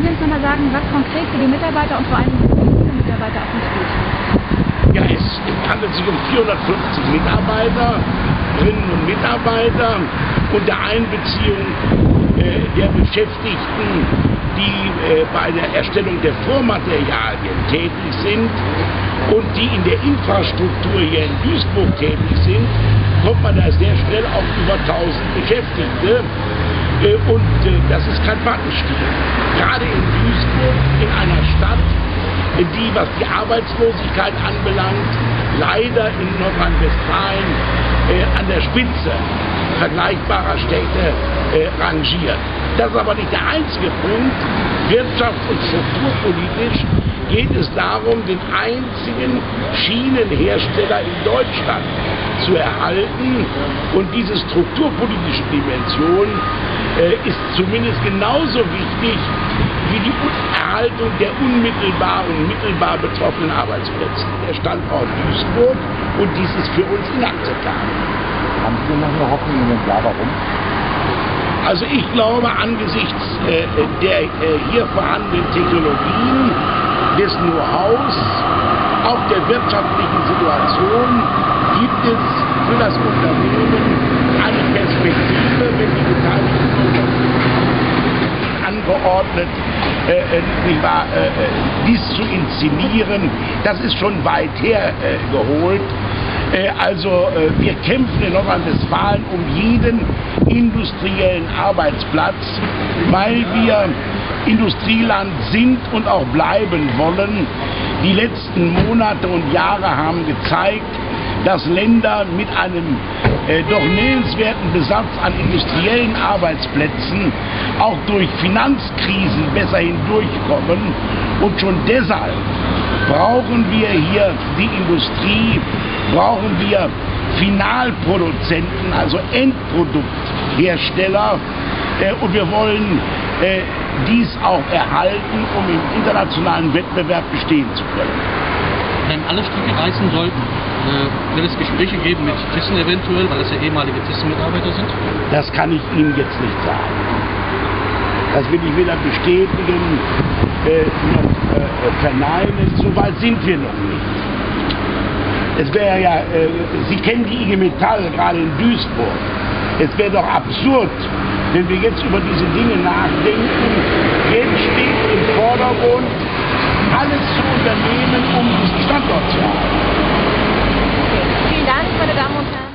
Können Sie uns nochmal sagen, was konkret für die Mitarbeiter und vor allem die Mitarbeiter auf uns steht? Ja, es handelt sich um 450 Mitarbeiterinnen und Mitarbeiter unter Einbeziehung der Beschäftigten, die bei der Erstellung der Vormaterialien tätig sind und die in der Infrastruktur hier in Duisburg tätig sind, kommt man da sehr schnell auf über 1000 Beschäftigte. Und das ist kein Pappenstiel. Gerade in Duisburg, in einer Stadt, die, was die Arbeitslosigkeit anbelangt, leider in Nordrhein-Westfalen an der Spitze vergleichbarer Städte rangiert. Das ist aber nicht der einzige Punkt. Wirtschafts- und strukturpolitisch geht es darum, den einzigen Schienenhersteller in Deutschland zu erhalten. Und diese strukturpolitische Dimension ist zumindest genauso wichtig wie die Erhaltung der unmittelbar und mittelbar betroffenen Arbeitsplätze. Der Standort Duisburg, und dies ist für uns inakzeptabel. Haben Sie noch eine Hoffnung in dem Jahr, warum? Also ich glaube, angesichts der hier vorhandenen Technologien, des Know-hows, auch der wirtschaftlichen Situation, gibt es für das Unternehmen eine Perspektive, wenn die Beteiligten angeordnet, dies zu inszenieren. Das ist schon weit hergeholt. Wir kämpfen in Nordrhein-Westfalen um jeden industriellen Arbeitsplatz, weil wir Industrieland sind und auch bleiben wollen. Die letzten Monate und Jahre haben gezeigt, dass Länder mit einem doch nennenswerten Besatz an industriellen Arbeitsplätzen auch durch Finanzkrisen besser hindurchkommen. Und schon deshalb brauchen wir hier die Industrie, brauchen wir Finalproduzenten, also Endprodukthersteller. Und wir wollen dies auch erhalten, um im internationalen Wettbewerb bestehen zu können. Wenn alle Stricke reißen sollten, wird es Gespräche geben mit Thyssen eventuell, weil das ja ehemalige Thyssen-Mitarbeiter sind? Das kann ich Ihnen jetzt nicht sagen. Das will ich weder bestätigen noch verneinen. So weit sind wir noch nicht. Es wäre ja, Sie kennen die IG Metall gerade in Duisburg. Es wäre doch absurd, wenn wir jetzt über diese Dinge nachdenken. Jetzt steht im Vordergrund, alles zu unternehmen, um diesen Standort zu haben. Vielen Dank, meine Damen und Herren.